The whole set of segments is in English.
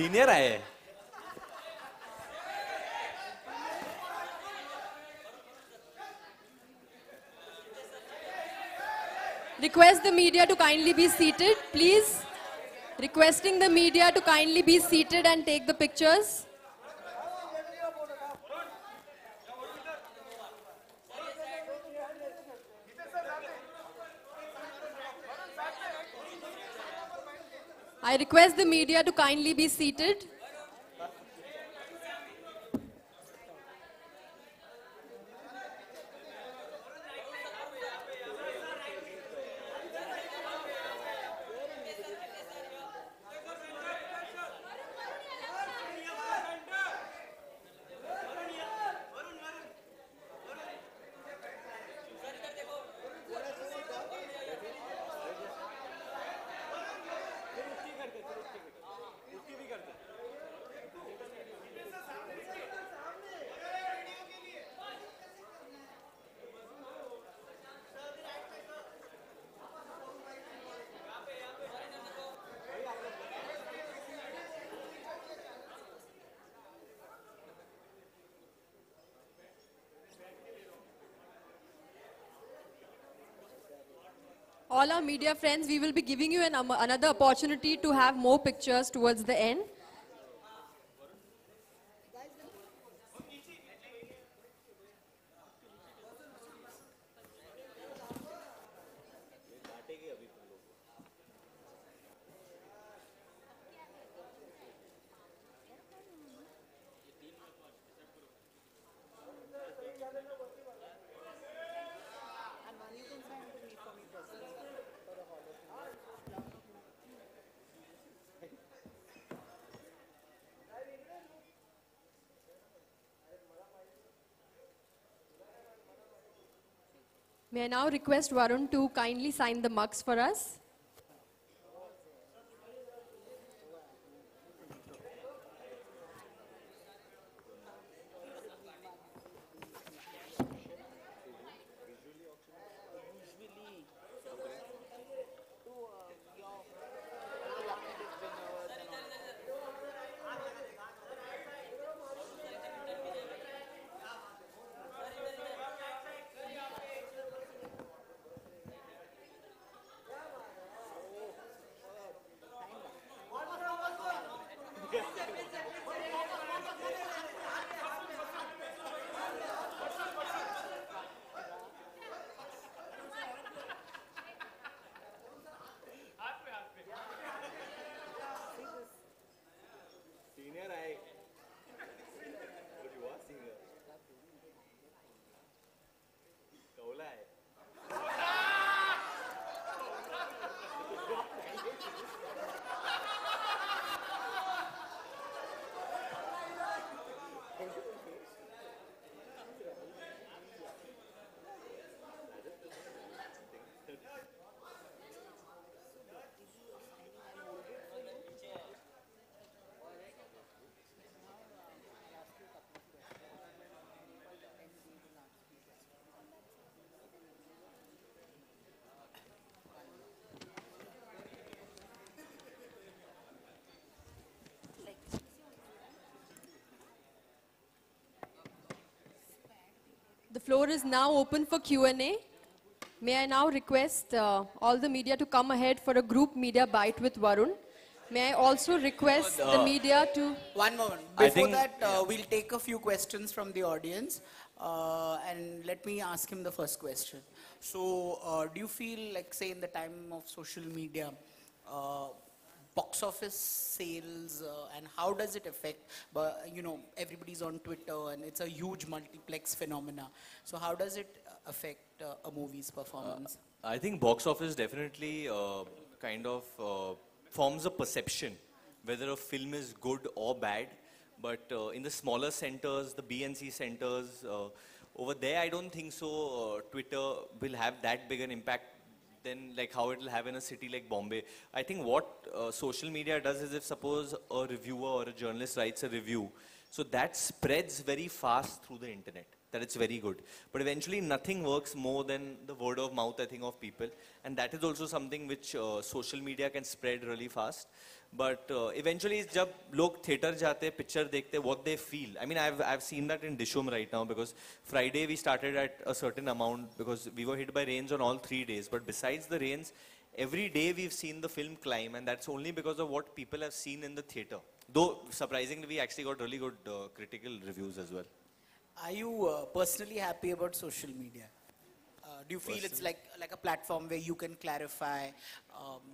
Senior आए हैं। Request the media to kindly be seated, please. Requesting the media to kindly be seated and take the pictures. I request the media to kindly be seated. All our media friends, we will be giving you another opportunity to have more pictures towards the end. May I now request Varun to kindly sign the mugs for us. The floor is now open for Q&A. May I now request all the media to come ahead for a group media bite with Varun. May I also request the media to... One moment. Before that, we'll take a few questions from the audience. And let me ask him the first question. So, do you feel like, say, in the time of social media, box office sales and how does it affect, you know, everybody's on Twitter and it's a huge multiplex phenomena. So how does it affect a movie's performance? I think box office definitely kind of forms a perception whether a film is good or bad. But in the smaller centers, the B and C centers, over there I don't think so Twitter will have that big an impact then like how it will have in a city like Bombay. I think what social media does is if suppose a reviewer or a journalist writes a review, So that spreads very fast through the internet, that it's very good. But eventually nothing works more than the word of mouth, I think, of people. And that is also something which social media can spread really fast. But eventually, when people go to theater, jate, picture dekhte, what they feel. I mean, I've seen that in Dishoom right now, because Friday we started at a certain amount because we were hit by rains on all 3 days. But besides the rains, every day we've seen the film climb, and that's only because of what people have seen in the theater. Though, surprisingly, we actually got really good critical reviews as well. Are you personally happy about social media? Do you feel it's like a platform where you can clarify,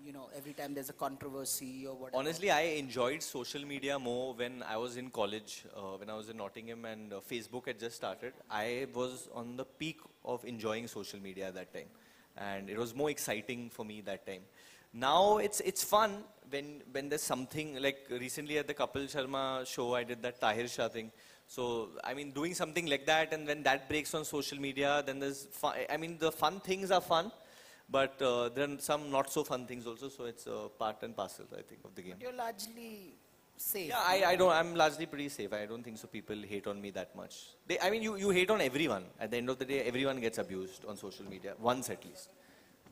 you know, every time there's a controversy or whatever? Honestly, I enjoyed social media more when I was in college, when I was in Nottingham, and Facebook had just started. I was on the peak of enjoying social media at that time. And it was more exciting for me that time. Now it's fun when there's something, like recently at the Kapil Sharma show, I did that Tahir Shah thing. So, I mean, doing something like that, and when that breaks on social media, then there's fun. I mean, the fun things are fun, but there are some not so fun things also, so it's part and parcel, I think, of the game. But you're largely safe. Yeah, I'm largely pretty safe. I don't think so people hate on me that much. I mean, you hate on everyone. At the end of the day, everyone gets abused on social media, once at least.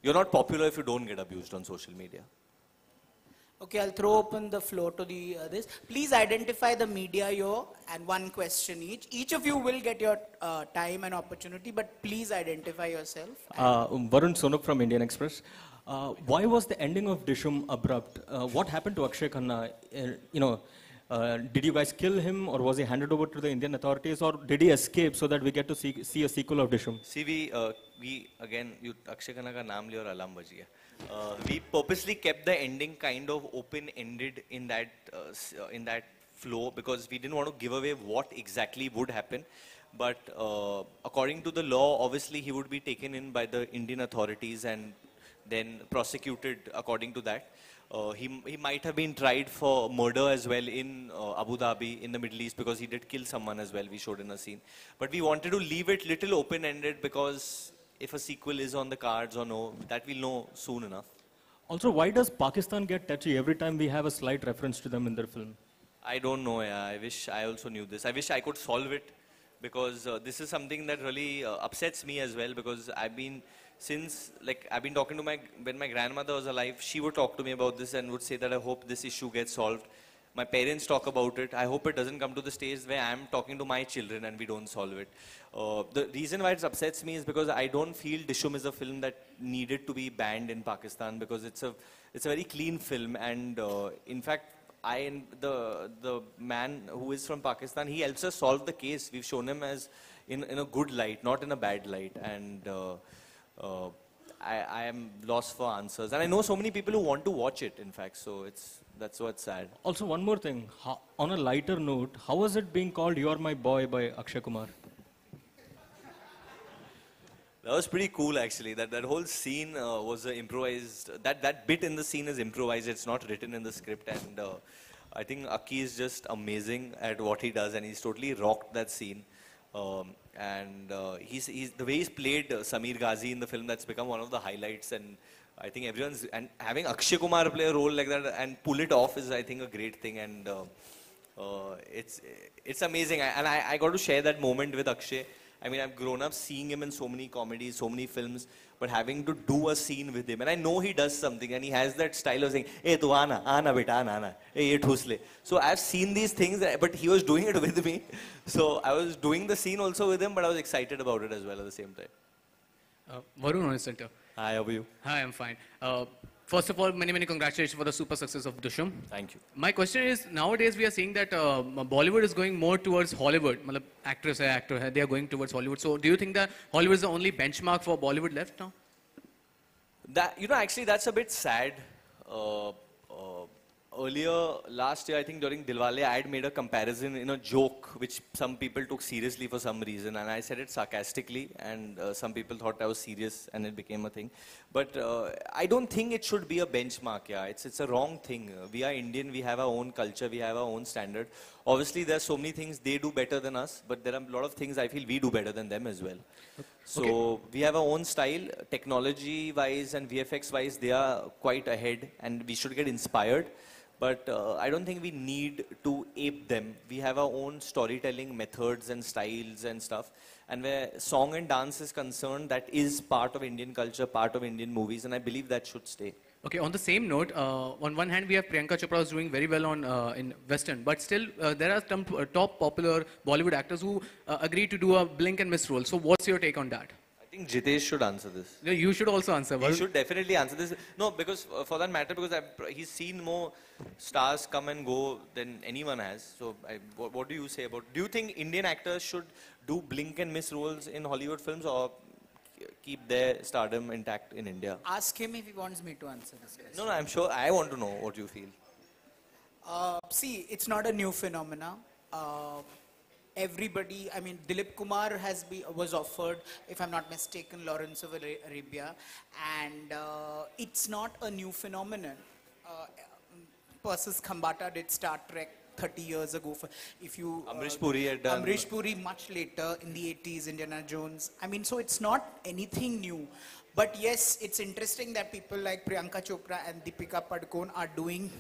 You're not popular if you don't get abused on social media. Okay, I'll throw open the floor to the this. Please identify the media you're and one question each. Each of you will get your time and opportunity, but please identify yourself. Varun Sonok from Indian Express. Why was the ending of Dishoom abrupt? What happened to Akshaye Khanna? You know, did you guys kill him, or was he handed over to the Indian authorities, or did he escape so that we get to see a sequel of Dishoom? See, we again, Akshaye Khanna ka naam liya aur alarm baji hai. We purposely kept the ending kind of open-ended in that flow, because we didn't want to give away what exactly would happen. But according to the law, obviously he would be taken in by the Indian authorities and then prosecuted according to that. He might have been tried for murder as well in Abu Dhabi, in the Middle East, because he did kill someone as well, we showed in a scene. But we wanted to leave it little open-ended, because if a sequel is on the cards or no, that we'll know soon enough. Also, why does Pakistan get touchy every time we have a slight reference to them in their film? I don't know, yeah. I wish I also knew this. I wish I could solve it, because this is something that really upsets me as well, because I've been, since, like, I've been talking to when my grandmother was alive, she would talk to me about this and would say that I hope this issue gets solved. My parents talk about it. I hope it doesn't come to the stage where I'm talking to my children and we don't solve it. The reason why it upsets me is because I don't feel Dishoom is a film that needed to be banned in Pakistan, because it's a very clean film. And in fact, the man who is from Pakistan, he helps us solve the case. We've shown him as in a good light, not in a bad light. And I am lost for answers. And I know so many people who want to watch it, in fact, so that's what's sad. Also, one more thing. On a lighter note, how was it being called You're My Boy by Akshay Kumar? That was pretty cool, actually. That whole scene was improvised. That bit in the scene is improvised. It's not written in the script. And I think Aki is just amazing at what he does, and he's totally rocked that scene. The way he's played Sameer Gazi in the film, that's become one of the highlights, and I think everyone's, and having Akshay Kumar play a role like that and pull it off is, I think, a great thing, and it's amazing. I got to share that moment with Akshay. I mean, I've grown up seeing him in so many comedies, so many films, but having to do a scene with him, and I know he does something, and he has that style of saying, "Hey, tu aana, aana beta, aana, aana. Hey, ye thusle." So I've seen these things, but he was doing it with me. So I was doing the scene also with him, but I was excited about it as well at the same time. Varun on center. Hi, how are you? Hi, I'm fine. First of all, many, many congratulations for the super success of Dushyam. Thank you. My question is, nowadays we are seeing that Bollywood is going more towards Hollywood. I mean, actress, actor, they are going towards Hollywood. So do you think that Hollywood is the only benchmark for Bollywood left now? You know, actually, that's a bit sad. Earlier, last year, I think during Dilwale, I had made a comparison in a joke, which some people took seriously for some reason, and I said it sarcastically, and some people thought I was serious, and it became a thing. But I don't think it should be a benchmark, yeah. It's a wrong thing. We are Indian, we have our own culture, we have our own standard. Obviously, there are so many things they do better than us, but there are a lot of things I feel we do better than them as well. Okay. So we have our own style, technology-wise and VFX-wise, they are quite ahead, and we should get inspired. But I don't think we need to ape them. We have our own storytelling methods and styles and stuff. And where song and dance is concerned, that is part of Indian culture, part of Indian movies, and I believe that should stay. Okay, on the same note, on one hand, we have Priyanka Chopra who's doing very well on in Western, but still there are some top popular Bollywood actors who agree to do a blink and miss role. So what's your take on that? I think Jitesh should answer this. No, you should also answer. He should definitely answer this. No, because for that matter, because he's seen more stars come and go than anyone has. So what do you say about, do you think Indian actors should do blink and miss roles in Hollywood films or keep their stardom intact in India? Ask him if he wants me to answer this question. No, no, I'm sure I want to know what you feel. See, it's not a new phenomena. Everybody, I mean, Dilip Kumar was offered, if I'm not mistaken, Lawrence of Arabia, and it's not a new phenomenon. Persis Khambatta did Star Trek 30 years ago. If you Amrish Puri had done. Amrish Puri much later in the 80s, Indiana Jones. I mean, so it's not anything new. But yes, it's interesting that people like Priyanka Chopra and Deepika Padukone are doing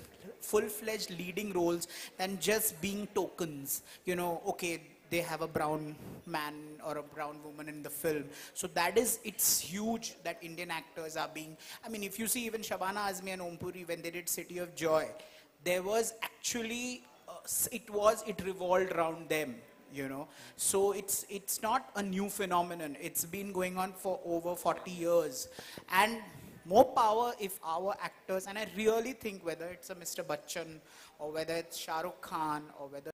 full-fledged leading roles than just being tokens. You know, okay, they have a brown man or a brown woman in the film. So that is, it's huge that Indian actors are being, I mean, if you see even Shabana Azmi and Om Puri, when they did City of Joy, there was actually, it revolved around them. You know, so it's not a new phenomenon. It's been going on for over 40 years. And more power if our actors, and I really think whether it's a Mr. Bachchan or whether it's Shah Rukh Khan or whether...